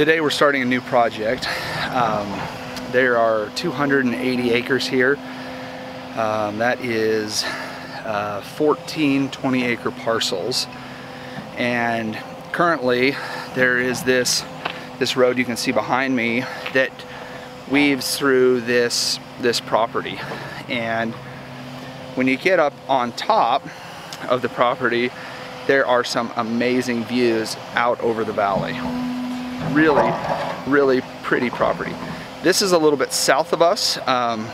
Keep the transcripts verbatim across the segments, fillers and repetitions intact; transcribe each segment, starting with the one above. Today we're starting a new project. Um, there are two hundred eighty acres here. Um, that is uh, fourteen twenty acre parcels, and currently there is this this road you can see behind me that weaves through this this property. And when you get up on top of the property, there are some amazing views out over the valley. Really, really pretty property. This is a little bit south of us. Um,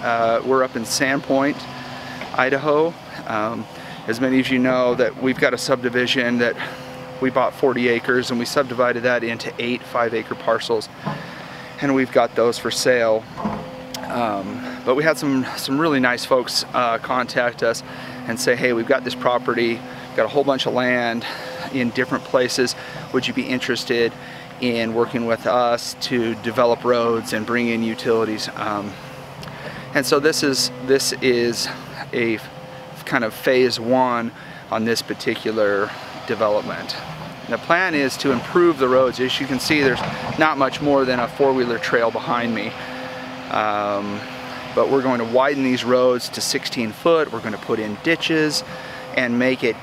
uh, we're up in Sandpoint, Idaho. Um, as many of you know, that we've got a subdivision that we bought forty acres, and we subdivided that into eight five acre parcels, and we've got those for sale. Um, but we had some, some really nice folks uh, contact us and say, hey, we've got this property, got a whole bunch of land in different places. Would you be interested in working with us to develop roads and bring in utilities? Um, and so this is, this is a kind of phase one on this particular development. And the plan is to improve the roads. As you can see, there's not much more than a four-wheeler trail behind me. Um, but we're going to widen these roads to sixteen foot. We're going to put in ditches and make it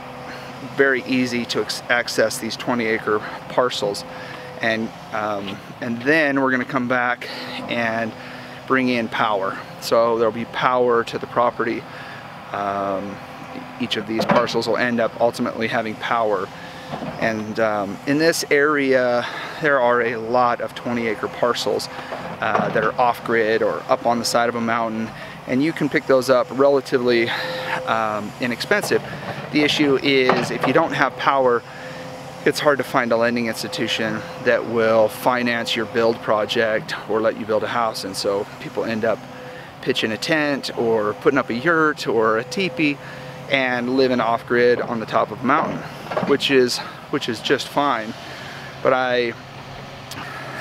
very easy to access these twenty acre parcels. And, um, and then we're going to come back and bring in power. So there'll be power to the property. Um, each of these parcels will end up ultimately having power. And um, in this area, there are a lot of twenty acre parcels uh, that are off-grid or up on the side of a mountain, and you can pick those up relatively um, inexpensive. The issue is, if you don't have power, it's hard to find a lending institution that will finance your build project or let you build a house, and so people end up pitching a tent or putting up a yurt or a teepee and living off-grid on the top of a mountain, which is which is just fine. But I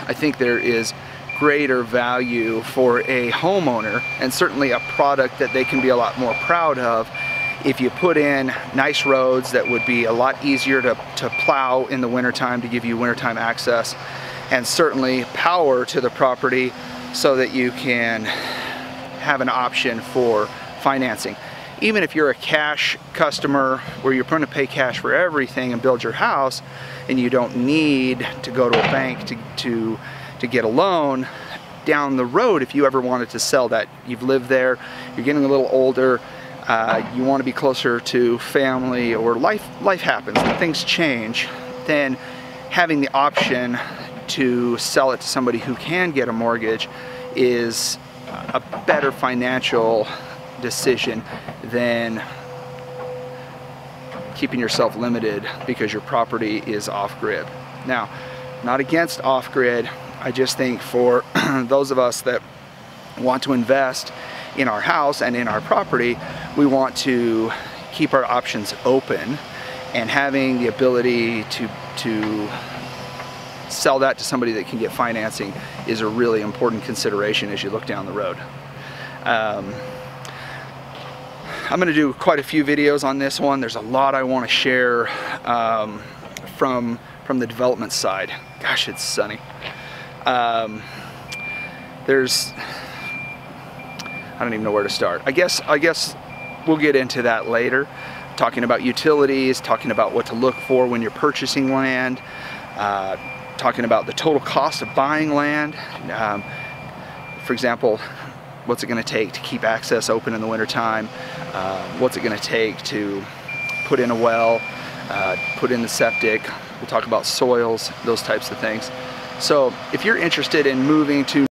I think there is greater value for a homeowner, and certainly a product that they can be a lot more proud of, if you put in nice roads that would be a lot easier to, to plow in the wintertime to give you wintertime access, and certainly power to the property so that you can have an option for financing. Even if you're a cash customer where you're going to pay cash for everything and build your house, and you don't need to go to a bank to, to, to get a loan, down the road, if you ever wanted to sell that, you've lived there, you're getting a little older, uh, you want to be closer to family, or life, life happens, things change, then having the option to sell it to somebody who can get a mortgage is a better financial decision than keeping yourself limited because your property is off-grid. Now, not against off-grid, I just think for those of us that want to invest in our house and in our property, we want to keep our options open, and having the ability to, to sell that to somebody that can get financing is a really important consideration as you look down the road. Um, I'm going to do quite a few videos on this one. There's a lot I want to share um, from from the development side. Gosh, it's sunny. Um, there's I don't even know where to start. I guess I guess we'll get into that later. Talking about utilities, talking about what to look for when you're purchasing land, uh, talking about the total cost of buying land. Um, for example, what's it going to take to keep access open in the wintertime? Uh, what's it going to take to put in a well, uh, put in the septic? We'll talk about soils, those types of things. So if you're interested in moving to